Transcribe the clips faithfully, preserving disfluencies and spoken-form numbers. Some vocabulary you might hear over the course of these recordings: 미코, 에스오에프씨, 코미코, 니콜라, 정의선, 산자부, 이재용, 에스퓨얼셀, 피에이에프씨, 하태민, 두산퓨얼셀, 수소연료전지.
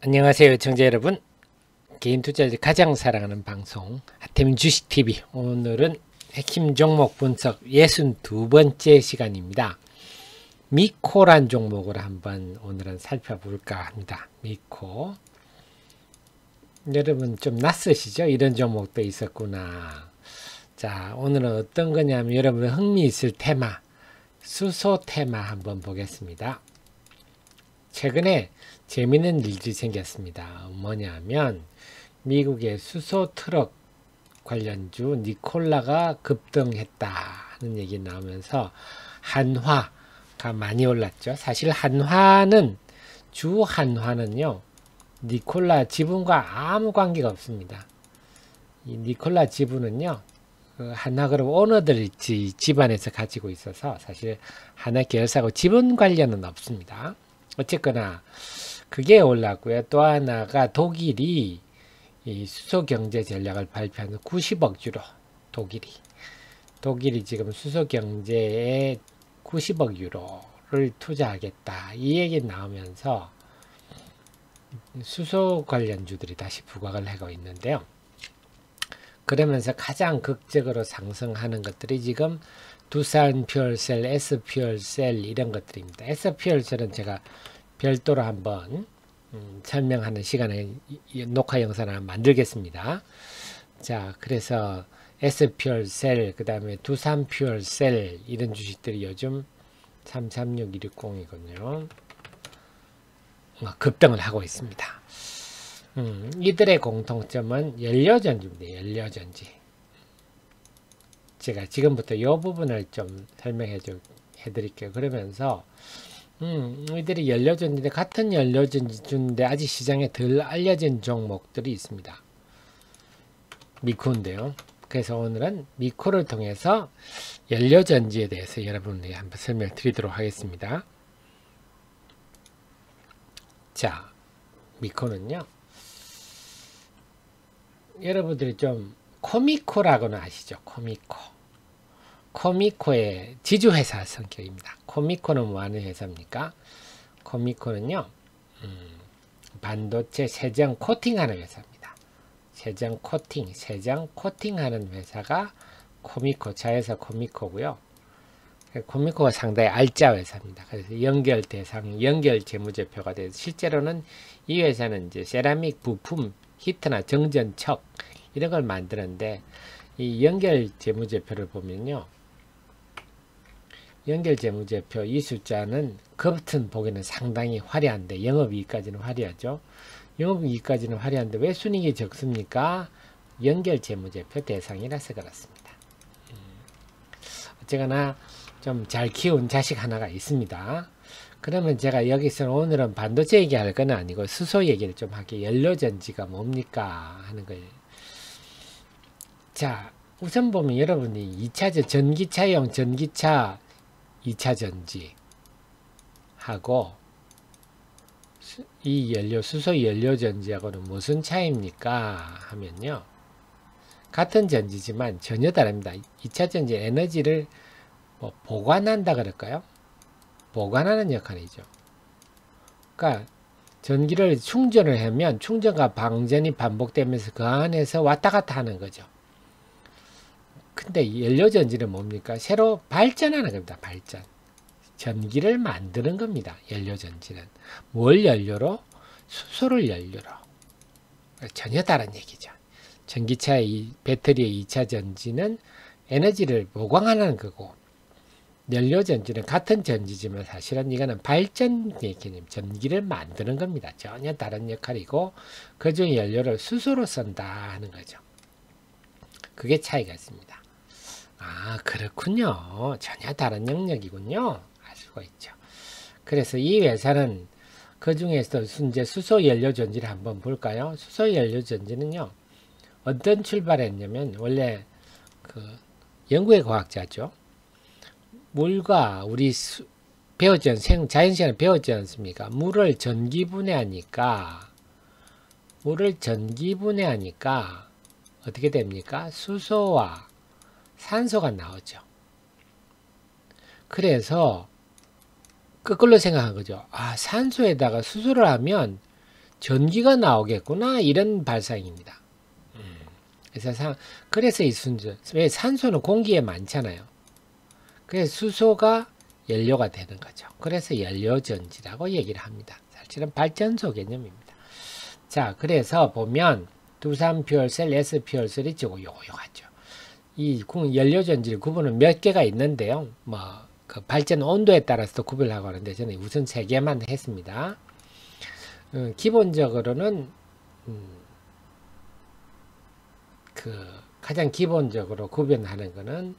안녕하세요 시청자 여러분, 개인투자자들이 가장 사랑하는 방송 하태민 주식티비, 오늘은 핵심 종목 분석 육십이 번째 시간입니다. 미코란 종목을 한번 오늘은 살펴볼까 합니다. 미코, 여러분 좀 낯서시죠? 이런 종목도 있었구나. 자, 오늘은 어떤 거냐면 여러분 흥미 있을 테마, 수소 테마 한번 보겠습니다. 최근에 재미있는 일들이 생겼습니다. 뭐냐면 미국의 수소 트럭 관련주 니콜라가 급등했다는 얘기 나오면서 한화가 많이 올랐죠. 사실 한화는, 주 한화는요, 니콜라 지분과 아무 관계가 없습니다. 이 니콜라 지분은요, 한화그룹 오너들이 집안에서 가지고 있어서 사실 한화 계열사하고 지분 관련은 없습니다. 어쨌거나 그게 올랐고요. 또 하나가 독일이 이 수소경제 전략을 발표한 구십억 유로, 독일이 독일이 지금 수소경제에 구십억 유로를 투자하겠다, 이 얘기 나오면서 수소 관련주들이 다시 부각을 하고 있는데요. 그러면서 가장 극적으로 상승하는 것들이 지금 두산퓨얼셀, 에스퓨얼셀 이런 것들입니다. 에스퓨얼셀은 제가 별도로 한번 음, 설명하는 시간에 녹화 영상을 만들겠습니다. 자, 그래서 에스퓨얼셀, 그 다음에 두산퓨얼셀 이런 주식들이 요즘 삼삼육일육공이군요. 급등을 하고 있습니다. 음, 이들의 공통점은 연료전지입니다. 연료전지. 제가 지금부터 이 부분을 좀 설명해 줘, 해드릴게요. 그러면서 음, 이들이 연료전지인데, 같은 연료전지인데 아직 시장에 덜 알려진 종목들이 있습니다. 미코인데요. 그래서 오늘은 미코를 통해서 연료전지에 대해서 여러분에게 한번 설명 드리도록 하겠습니다. 자, 미코는요, 여러분들이 좀 코미코라고는 아시죠? 코미코. 코미코의 지주회사 성격입니다. 코미코는 뭐하는 회사입니까? 코미코는요, 음, 반도체 세정 코팅하는 회사입니다. 세정 코팅, 세정 코팅하는 회사가 코미코, 자회사 코미코고요. 코미코가 상당히 알짜 회사입니다. 그래서 연결 대상, 연결 재무제표가 돼서, 실제로는 이 회사는 이제 세라믹 부품, 히트나 정전척 이런 걸 만드는데, 이 연결 재무제표를 보면요, 연결 재무제표 이 숫자는 겉은 보기에는 상당히 화려한데, 영업이익까지는 화려하죠. 영업이익까지는 화려한데 왜 순이익이 적습니까? 연결 재무제표 대상이라서 그렇습니다. 어쨌거나 좀 잘 키운 자식 하나가 있습니다. 그러면 제가 여기서 오늘은 반도체 얘기할 건 아니고 수소 얘기를 좀 하게, 연료전지가 뭡니까 하는 거예요. 자, 우선 보면 여러분이 이차전, 전기차용 전기차 이차전지 하고 이 연료, 수소 연료전지하고는 무슨 차이입니까 하면요, 같은 전지지만 전혀 다릅니다. 이차전지 에너지를 뭐 보관한다 그럴까요? 보관하는 역할이죠. 그러니까 전기를 충전을 하면 충전과 방전이 반복되면서 그 안에서 왔다 갔다 하는 거죠. 근데 연료전지는 뭡니까? 새로 발전하는 겁니다. 발전. 전기를 만드는 겁니다. 연료전지는. 뭘 연료로? 수소를 연료로. 전혀 다른 얘기죠. 전기차의 배터리의 이차전지는 에너지를 보관하는 거고, 연료전지는 같은 전지지만 사실은 이거는 발전의 개념, 전기를 만드는 겁니다. 전혀 다른 역할이고, 그 중에 연료를 수소로 쓴다 하는 거죠. 그게 차이가 있습니다. 아, 그렇군요. 전혀 다른 영역이군요. 알 수가 있죠. 그래서 이 회사는 그 중에서도 이제 수소연료전지를 한번 볼까요? 수소연료전지는요, 어떤 출발했냐면, 원래 그 영국의 과학자죠. 물과 우리 수, 배웠지, 생, 자연 시간에 배웠지 않습니까? 물을 전기 분해하니까, 물을 전기 분해하니까 어떻게 됩니까? 수소와 산소가 나오죠. 그래서 그걸로 생각한 거죠. 아, 산소에다가 수소를 하면 전기가 나오겠구나, 이런 발상입니다. 음, 그래서, 사, 그래서 이 순전, 왜 산소는 공기에 많잖아요. 그래서 수소가 연료가 되는 거죠. 그래서 연료전지라고 얘기를 합니다. 사실은 발전소 개념입니다. 자, 그래서 보면 두산퓨얼셀, 에스퓨얼셀이 저거 요거 요거죠. 이 연료전지를 구분은 몇 개가 있는데요. 뭐 그 발전 온도에 따라서도 구별하고 하는데 저는 우선 세 개만 했습니다. 음, 기본적으로는 음, 그 가장 기본적으로 구별하는 거는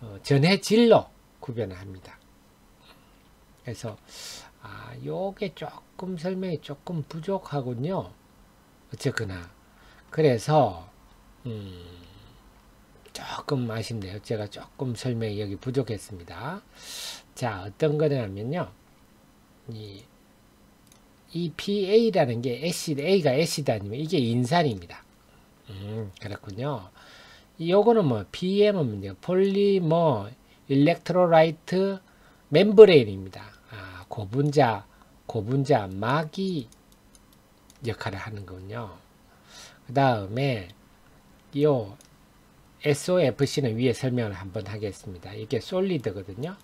어, 전해질로 구별합니다. 그래서 아, 요게 조금 설명이 조금 부족하군요. 어쨌거나 그래서 음, 조금 아쉽네요. 제가 조금 설명이 여기 부족했습니다. 자, 어떤 거냐면요, 이 이피에이라는 게 애시, A가 애시다 아니면 이게 인산입니다. 음, 그렇군요. 요거는 뭐 피엠은 폴리머 일렉트로라이트 멤브레인입니다. 아, 고분자, 고분자 막이 역할을 하는군요. 그 다음에 요 에스오에프씨는 위에 설명을 한번 하겠습니다. 이게 솔리드거든요.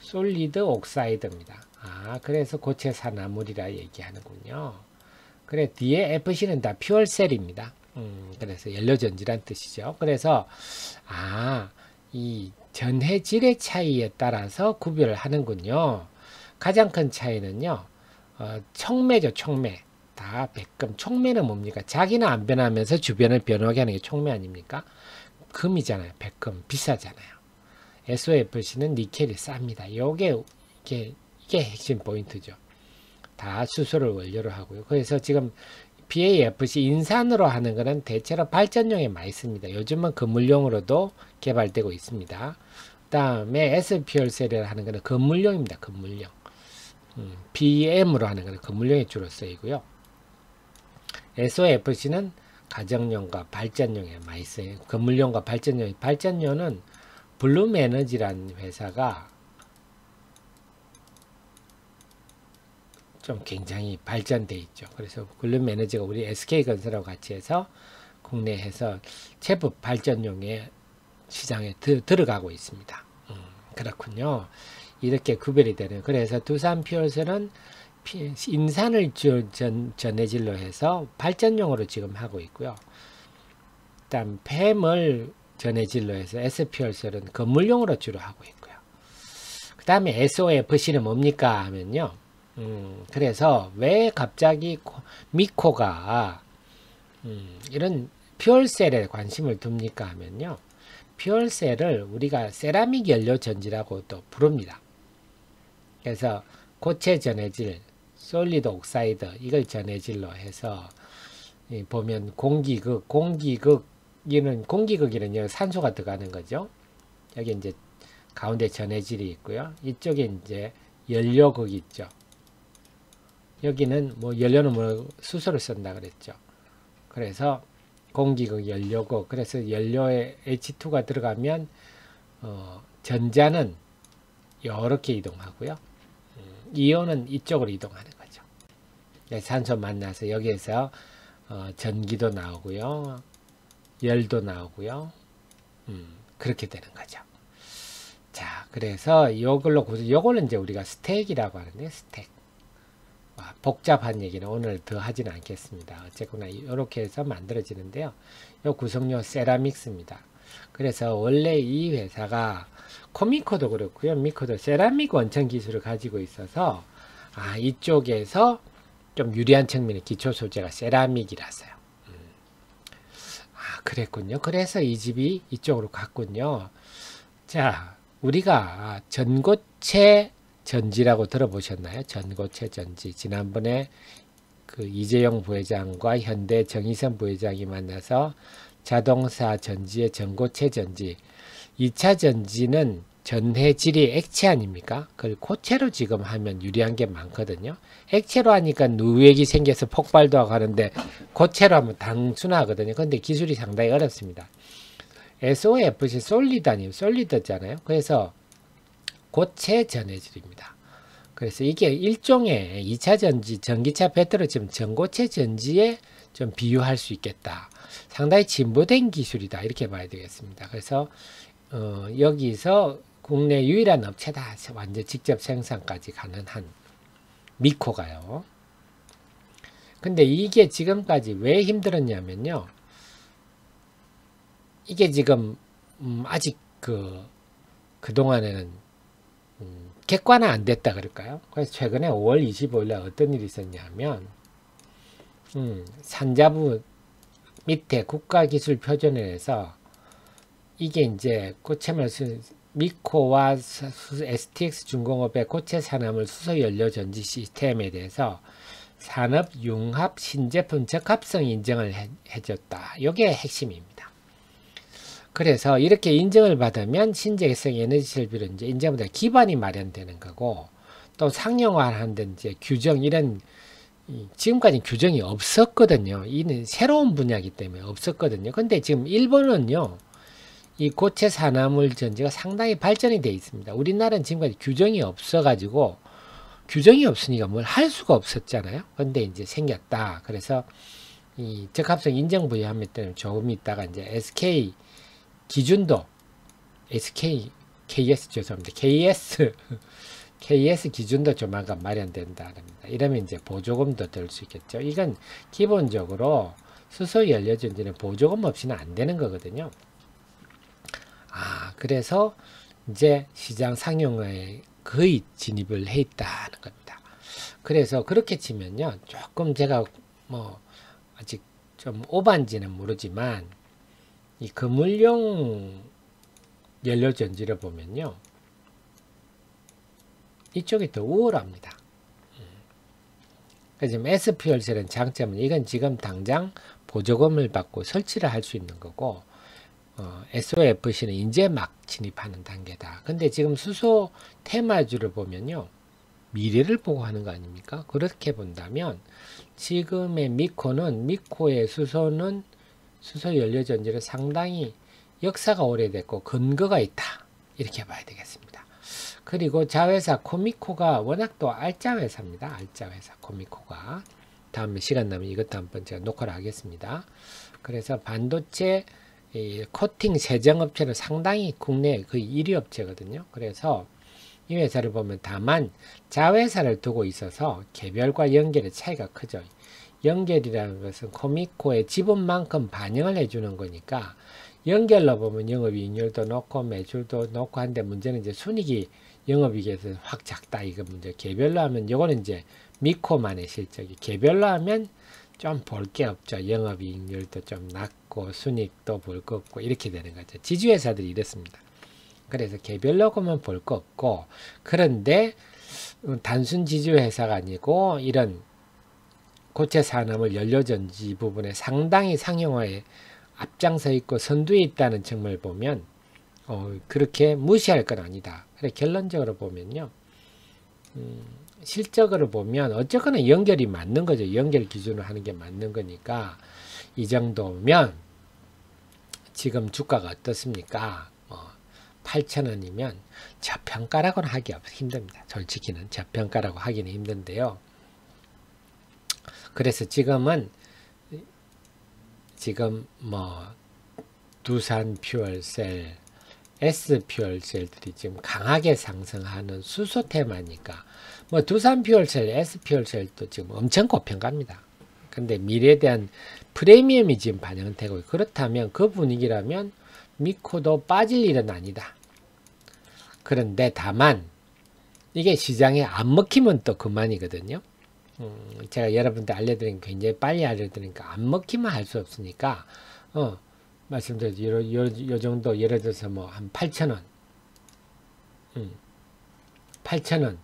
솔리드 옥사이드입니다. 아, 그래서 고체산화물이라 얘기하는군요. 그래, 뒤에 에프씨는 다 퓨얼셀입니다. 음, 그래서 연료전지란 뜻이죠. 그래서 아, 이 전해질의 차이에 따라서 구별을 하는군요. 가장 큰 차이는요, 어, 촉매죠. 촉매. 다 백금. 촉매는 뭡니까? 자기는 안 변하면서 주변을 변하게 하는 게 촉매 아닙니까? 금이잖아요. 백금. 비싸잖아요. 에스오에프씨는 니켈이 쌉니다. 요게 이게 이게 핵심 포인트죠. 다 수소를 원료로 하고요. 그래서 지금 피에이에프씨 인산으로 하는 거는 대체로 발전용에 많이 씁니다. 요즘은 건물용으로도 개발되고 있습니다. 그 다음에 에스퓨얼셀이라고 하는 거는 건물용입니다. 건물용. 음, 비엠으로 하는 거는 건물용에 주로 쓰이고요. 에스오에프씨는 가정용과 발전용에 많이 쓰여요. 건물용과 발전용. 발전용은 블룸에너지라는 회사가 좀 굉장히 발전되어 있죠. 그래서 블룸에너지가 우리 에스케이건설하고 같이 해서 국내에서 제법 발전용의 시장에 드, 들어가고 있습니다. 음, 그렇군요. 이렇게 구별이 되는. 그래서 두산퓨얼셀은 인산을 주, 전, 전해질로 해서 발전용으로 지금 하고 있고요. 일단 팸을 전해질로 해서 에스퓨얼셀은 건물용으로 주로 하고 있고요. 그 다음에 에스오에프씨는 뭡니까 하면요. 음, 그래서 왜 갑자기 코, 미코가 음, 이런 퓨얼셀에 관심을 둡니까 하면요, 퓨얼셀을 우리가 세라믹 연료전지라고 또 부릅니다. 그래서 고체 전해질, 솔리드 옥사이드, 이걸 전해질로 해서 이 보면 공기극, 공기극이는 공기극이는 산소가 들어가는 거죠. 여기 이제 가운데 전해질이 있고요. 이쪽에 이제 연료극이 있죠. 여기는 뭐 연료는 뭐 수소를 쓴다 그랬죠. 그래서 공기극, 연료극. 그래서 연료에 에이치 투가 들어가면 어, 전자는 이렇게 이동하고요. 음, 이온은 이쪽으로 이동하는 거죠. 산소 만나서 여기에서 어, 전기도 나오고요. 열도 나오고요. 음, 그렇게 되는 거죠. 자, 그래서 이걸로 요거는 이제 우리가 스택이라고 하는데 스택. 복잡한 얘기는 오늘 더 하진 않겠습니다. 어쨌거나 이렇게 해서 만들어지는데요. 이 구성료 세라믹스입니다. 그래서 원래 이 회사가 코미코도 그렇고요. 미코도 세라믹 원천 기술을 가지고 있어서 아, 이쪽에서 좀 유리한 측면의 기초 소재가 세라믹이라서요. 음. 아, 그랬군요. 그래서 이 집이 이쪽으로 갔군요. 자, 우리가 전고체 전지라고 들어보셨나요? 전고체 전지. 지난번에 그 이재용 부회장과 현대 정의선 부회장이 만나서 자동차 전지의 전고체 전지. 이 차 전지는 전해질이 액체 아닙니까? 그걸 고체로 지금 하면 유리한 게 많거든요. 액체로 하니까 누액이 생겨서 폭발도 하고 하는데 고체로 하면 단순하거든요. 근데 기술이 상당히 어렵습니다. 에스오에프씨 솔리드 아니에요? 솔리드잖아요. 그래서 고체 전해질입니다. 그래서 이게 일종의 이차 전지, 전기차 배터리 지금 전고체 전지에 좀 비유할 수 있겠다. 상당히 진보된 기술이다. 이렇게 봐야 되겠습니다. 그래서 어, 여기서 국내 유일한 업체다. 완전 직접 생산까지 가능한 미코가요. 근데 이게 지금까지 왜 힘들었냐면요. 이게 지금 음, 아직 그 그동안에는 음, 객관화 안 됐다 그럴까요? 그래서 최근에 오월 이십오일날 어떤 일이 있었냐면 음, 산자부 밑에 국가기술표준에서 이게 이제 고체물 수, 미코와 수, 에스티엑스 중공업의 고체 산화물 수소 연료 전지 시스템에 대해서 산업융합 신제품 적합성 인증을 해, 해줬다. 이게 핵심입니다. 그래서 이렇게 인증을 받으면 신재생 에너지 설비로 이제 인증보다 기반이 마련되는 거고, 또 상용화하는 이제 규정 이런 지금까지 규정이 없었거든요. 이는 새로운 분야이기 때문에 없었거든요. 근데 지금 일본은요, 이 고체 산화물 전지가 상당히 발전이 돼 있습니다. 우리나라는 지금까지 규정이 없어가지고, 규정이 없으니까 뭘 할 수가 없었잖아요. 근데 이제 생겼다. 그래서 이 적합성 인증 부여함에 따른 조금 있다가 이제 에스케이 기준도, 에스케이, 케이에스 죄송합니다. 케이에스. 케이에스 기준도 조만간 마련된다 합니다. 이러면 이제 보조금도 들 수 있겠죠. 이건 기본적으로 수소 연료 전지는 보조금 없이는 안 되는 거거든요. 아, 그래서 이제 시장 상용화에 거의 진입을 해 있다는 겁니다. 그래서 그렇게 치면요, 조금 제가 뭐 아직 좀 오반지는 모르지만 이 그물용 연료 전지를 보면요, 이쪽이 더 우월합니다. 지금 에스퓨얼셀은 장점은 이건 지금 당장 보조금을 받고 설치를 할 수 있는 거고, 어, 에스오에프씨는 이제 막 진입하는 단계다. 근데 지금 수소 테마주를 보면요, 미래를 보고 하는 거 아닙니까? 그렇게 본다면 지금의 미코는, 미코의 수소는 수소 연료 전지를 상당히 역사가 오래됐고 근거가 있다. 이렇게 봐야 되겠습니다. 그리고 자회사 코미코가 워낙 또 알짜 회사입니다. 알짜 회사 코미코가. 다음에 시간 나면 이것도 한번 제가 녹화를 하겠습니다. 그래서 반도체 이 코팅 세정업체는 상당히 국내 거의 일 위 업체거든요. 그래서 이 회사를 보면 다만 자회사를 두고 있어서 개별과 연결의 차이가 크죠. 연결이라는 것은 코미코의 지분만큼 반영을 해주는 거니까 연결로 보면 영업이익률도 높고 매출도 높고 한데 문제는 이제 순이익이 영업이익에서 확 작다. 이거 문제. 개별로 하면 요거는 이제 미코만의 실적이, 개별로 하면 좀 볼 게 없죠. 영업이익률도 좀 낮고 순이익도 볼 거 없고 이렇게 되는 거죠. 지주회사들이 이렇습니다. 그래서 개별로 보면 볼 거 없고, 그런데 단순 지주회사가 아니고 이런 고체 산화물 연료전지 부분에 상당히 상용화에 앞장서 있고 선두에 있다는 점을 보면 어, 그렇게 무시할 건 아니다. 그래, 결론적으로 보면요, 음, 실적으로 보면 어쨌거나 연결이 맞는 거죠. 연결 기준으로 하는 게 맞는 거니까 이 정도면 지금 주가가 어떻습니까? 뭐 팔천 원이면 저평가라고는 하기 힘듭니다. 솔직히는 저평가라고 하기는 힘든데요. 그래서 지금은 지금 뭐 두산퓨얼셀, 에스퓨얼셀들이 지금 강하게 상승하는 수소 테마니까, 뭐 두산퓨얼셀, 에스퓨얼셀도 지금 엄청 고평가입니다. 근데 미래에 대한 프리미엄이 지금 반영은 되고, 그렇다면 그 분위기라면 미코도 빠질 일은 아니다. 그런데 다만 이게 시장에 안 먹히면 또 그만이거든요. 음, 제가 여러분들 알려드린 게 굉장히 빨리 알려드리니까 안 먹히면 할 수 없으니까, 어, 말씀드렸죠. 요, 요, 요 정도, 예를 들어서 뭐 한 팔천 원, 음, 팔천 원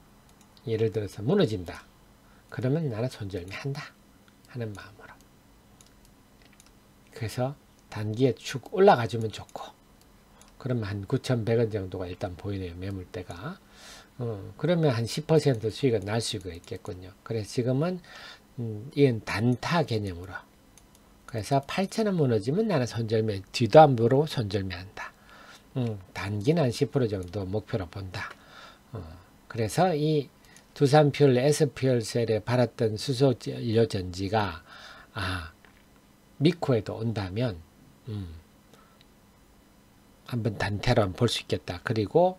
예를 들어서 무너진다. 그러면 나는 손절매한다 하는 마음으로. 그래서 단기에 축 올라가주면 좋고, 그러면 한 구천백 원 정도가 일단 보이네요. 매물대가. 어, 그러면 한 십 퍼센트 수익은 날 수가 있겠군요. 그래서 지금은 음, 이건 단타 개념으로, 그래서 팔천 원 무너지면 나는 손절매, 뒤도 안 보고 손절매한다. 음, 단기는 한 십 퍼센트 정도 목표로 본다. 어, 그래서 이 두산퓨얼, 에스퓨얼셀에 팔았던 수소연료전지가 아, 미코에도 온다면 음, 한번 단태로 한번 볼 수 있겠다. 그리고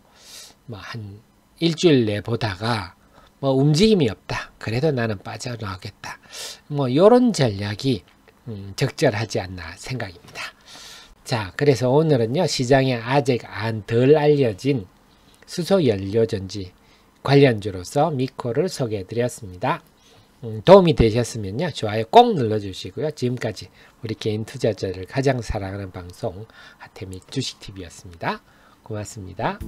뭐 한 일주일 내 보다가 뭐 움직임이 없다. 그래도 나는 빠져나오겠다. 뭐 요런 전략이 음, 적절하지 않나 생각입니다. 자, 그래서 오늘은요, 시장에 아직 안 덜 알려진 수소연료전지 관련주로서 미코를 소개해드렸습니다. 음, 도움이 되셨으면요, 좋아요 꼭 눌러주시고요. 지금까지 우리 개인 투자자를 가장 사랑하는 방송 하태민 주식티비였습니다. 고맙습니다.